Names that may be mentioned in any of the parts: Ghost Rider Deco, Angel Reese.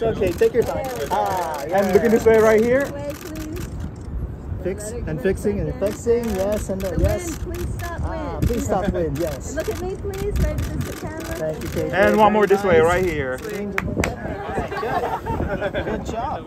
It's okay, take your time. Ah, yeah. And looking this way right here. Fix and fixing and flexing, yes, and yes. Please stop wind. Please stop wind, yes. And look at me, please. Right with the camera. Thank you, and one more this way, right here. Good job.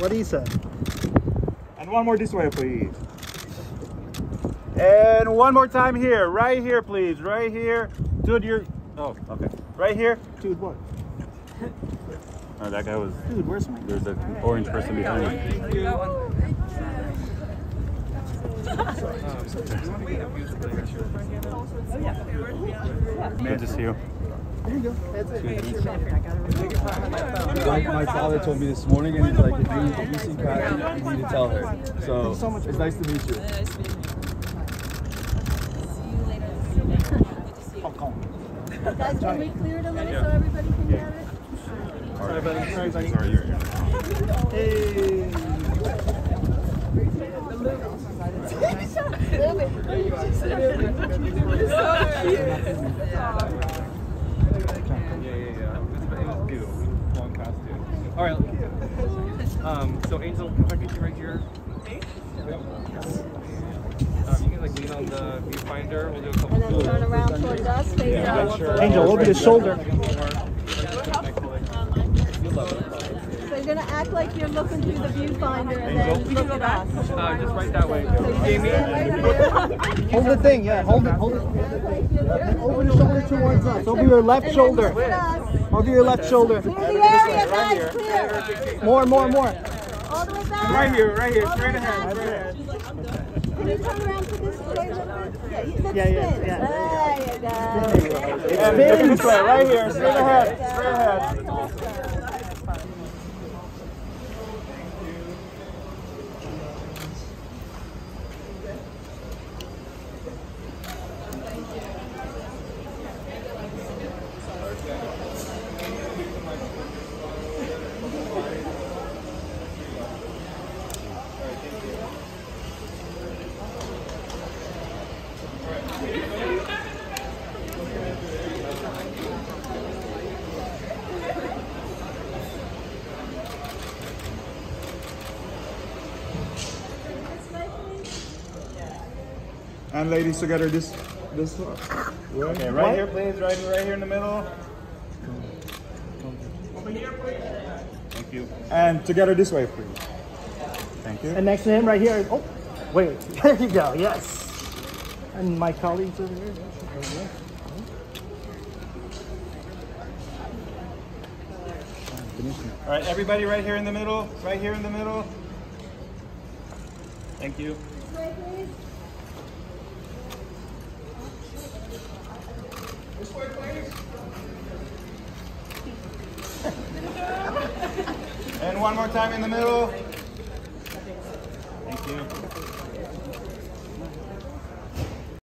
What he said. And one more this way, please. And one more time here, right here, please, right here. Dude, you're. Oh, okay. Right here, dude. What? Oh, that guy was. Dude, where's my? There's an orange person behind you. Thank you. Man, just you. There you go. That's it. My father told me this morning, and he's like, if you see Kai, you need to tell her. So, it's nice to meet you. Nice to meet you. See you later. Guys, can we clear it a little so everybody can get it? Sorry, buddy. Sorry, you're here. Hey. Move it. All right. So Angel, if I get you right here. You can like lean on the viewfinder. We'll do a couple. And then turn around towards us. Yeah. Sure. Angel, over your shoulder. So you're gonna act like you're looking through the viewfinder, and then look at us. Just right that way. Amy. Hold the thing. Yeah. Hold it. Hold it. Over your shoulder towards us. Over your left shoulder. Over your left shoulder. Clear the area, guys, clear. More. All the way back. Right here, straight ahead, Can you turn around to this way? Yeah. There you go. Spin this way, right here, straight ahead. And ladies together this way. Okay, right here please, right here in the middle. Over here please. Thank you. And together this way please. Thank you. And next to him right here. Oh, wait, there you go, yes. And my colleagues over here. All right, everybody right here in the middle, right here in the middle. Thank you. This way, please. And one more time in the middle. Thank you.